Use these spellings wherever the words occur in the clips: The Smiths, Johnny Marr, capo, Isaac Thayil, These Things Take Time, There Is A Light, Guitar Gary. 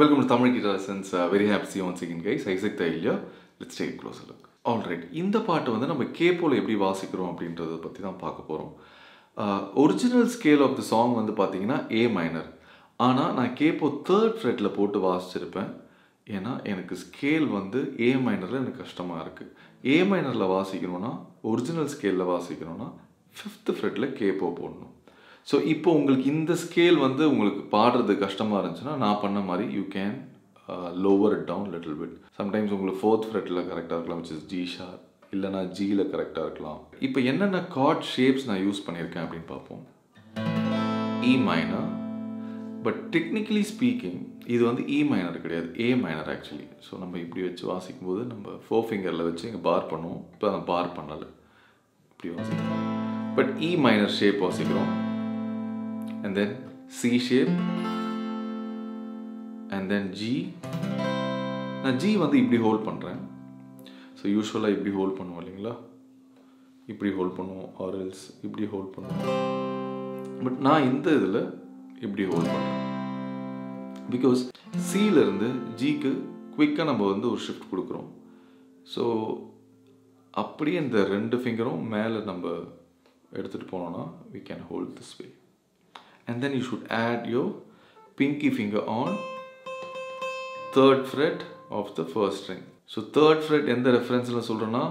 Welcome to Tamil Guitar Essence. Very happy to see you once again, guys. Isaac Thayil here. Let's take a closer look. Alright, in the part, we will see how we play original scale of the song is A minor. But I will play 3rd fret. Because scale is A minor. A minor original scale is 5th fret. So இப்போ உங்களுக்கு இந்த scale வந்து உங்களுக்கு பாடுறது கஷ்டமா இருந்துச்சுனா நான் பண்ண மாதிரி you can lower it down little bit. Sometimes உங்களுக்கு 4th fret ல கரெக்ட்டா இருக்கலாம் which is G sharp இல்லனா G ல கரெக்ட்டா இருக்கலாம். இப்போ என்னென்ன chord shapes நான் யூஸ் பண்ணிருக்கேன் அப்படிን பாப்போம். E minor but technically speaking இது வந்து E minor கிடையாது A minor actually. So நம்ம இப்படி வெச்சு வாசிக்கும்போது நம்ம 4 finger ல வெச்சு இங்க பார் பண்ணுவோம். இப்போ நான் பார் பண்ணல. இப்படி வாசிக்கிறோம். But E minor shape வாசிக்கிறோம். And then C shape and then G. Now G vandu ipdi hold pandren. So usually ipdi hold pannuvom illingla ipdi hold pannuvom or else ipdi hold pannuvom, but na indha idula ipdi hold pandren because C la irundhu G ku quick ah namba vandu or shift kudukrom. So appadi indha rendu fingerum mele namba edutittu ponona we can hold this way. And then you should add your pinky finger on 3rd fret of the 1st string. So 3rd fret in the reference la solrana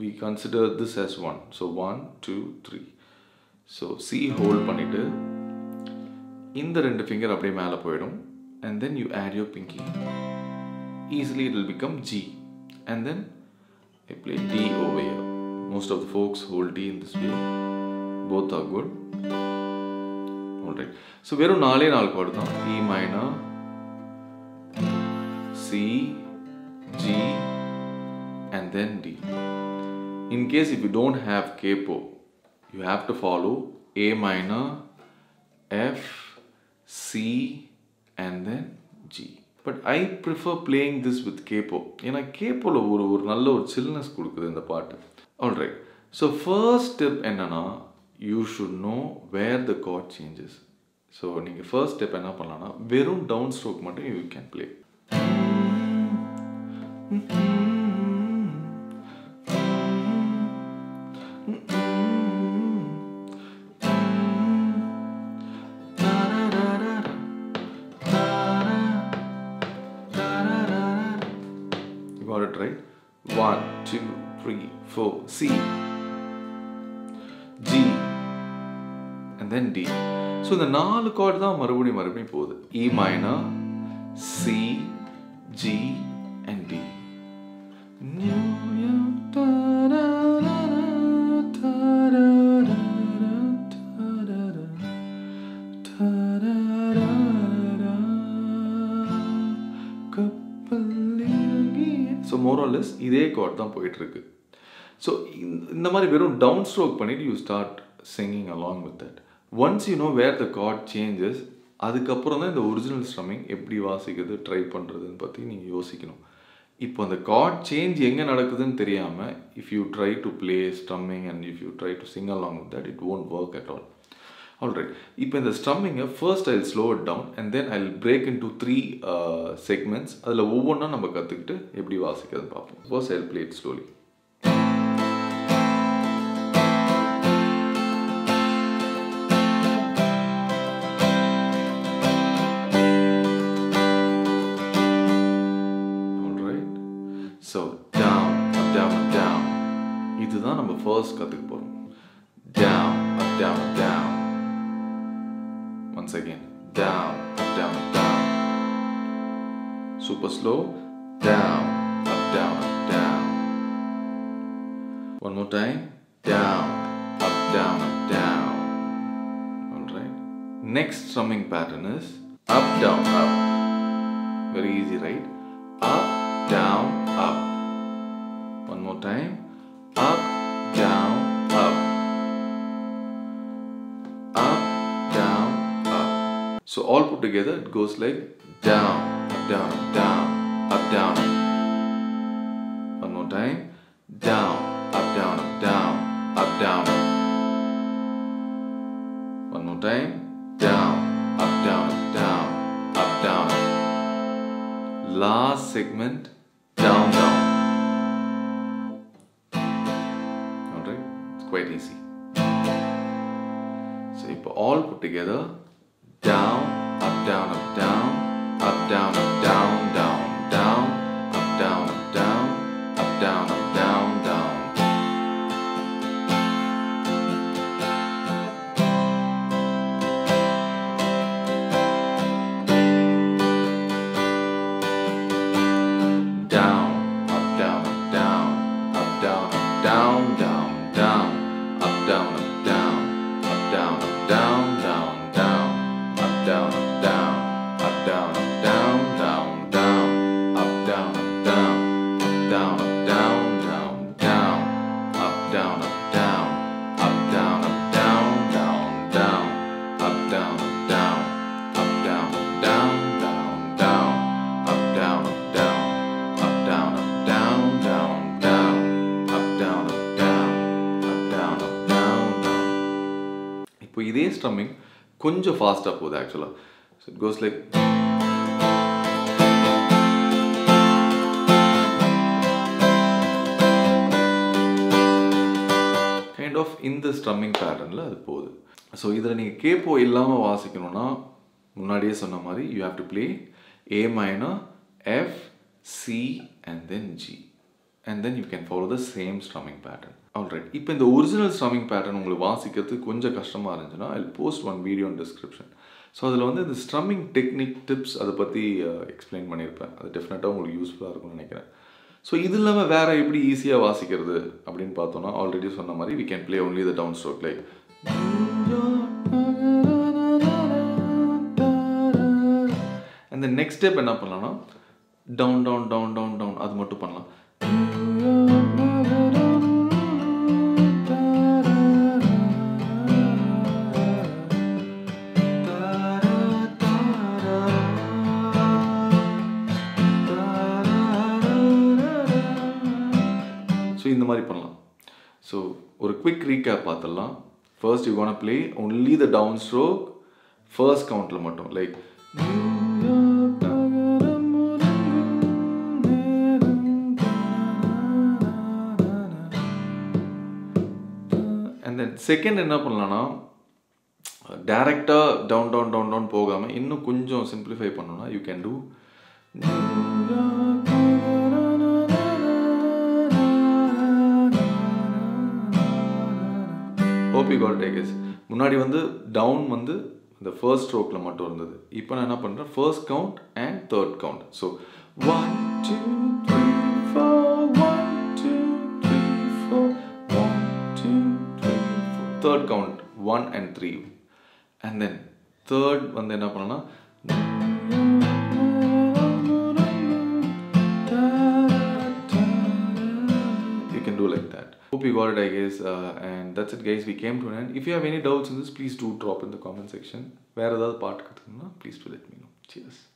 we consider this as 1. So 1 2 3. So C hold pannittu indha rendu finger appadiye mele poidum and then you add your pinky. Easily it will become G. And then I play D over here. Most of the folks hold D in this way. Both are good. Alright. So we have 4 chords. E minor, C, G, and then D. In case if you don't have capo, you have to follow A minor, F, C, and then G. But I prefer playing this with capo. Because capo is a chillness in the part. Alright. So first step is you should know where the chord changes. So in the first step enna pannalana verum downstroke mattum you can play. You got it right? 1 2 3 4 C, G, and then D. So the 4 chords are marubadi podu. E minor, C, G, and D. So more or less idhe chord dhaan poyittu irukku. So, in the mari verum downstroke pannittu you start singing along with that. Once you know where the chord changes, adukappuram dhaan the original strumming eppadi vasikudhu try pandradhu pathi neenga yosikanum. Ipo and the chord change enga nadakudhu nu theriyama if you try to play strumming and if you try to sing along with that, it won't work at all. Alright, ipo in the strumming first I'll slow it down and then I'll break into 3 segments. Adula ovvonna namba kathukittu eppadi vasikudhu paapom. First I'll play it slowly. So down, up, down, up, down. This is our first kathuk. Down, up, down, up, down. Once again, down, up, down, up, down. Super slow. Down, up, down, up, down. One more time. Down, up, down, up, down. Alright. Next strumming pattern is up, down, up. Very easy, right? Up, down, up. One more time. Up, down, up. Up, down, up. So all put together it goes like down, up, down, up, down, up, down. One more time. Down, up, down, up, down, up, down. One more time. Down, up, down, up, down, up, down. last segment, down, down. Alright, it's quite easy. So if all put together, down, up, down, up, down, up, down, up, down, down, down, up, down, up, down, up, down, up, down, down. Strumming கொஞ்சம் fast up போது actually, so it goes like kind of in the strumming pattern la அது போது. So இதல நீங்க கேப்போ இல்லாம வாசிக்கணும்னா முன்னாடியே சொன்ன மாதிரி you have to play A minor, F, C and then G, and then you can follow the same strumming pattern. Alright, now the original strumming pattern you can see, I'll post one video in the description. So the strumming technique tips explain it. Definitely useful. So this is very easy to already said, we can play only the downstroke like. And the next step is down, down, down, down, down. So, a quick recap. First, you're gonna play only the downstroke, first count like. And then second, direct down, down, down, down pogama. Inno simplify pannona. You can do. Hope you got it, I guess. Munadi vandu down vandu the first stroke la mattum irundhathu. Ipo na enna pandra first count and third count. So 1 2 3 4 1 2 3 4 1 2 3 4 third count 1 and 3. And then third vandu enna panna . Hope you got it, I guess, and that's it guys, we came to an end. If you have any doubts on this, please do drop in the comment section. Where other part, please do let me know. Cheers.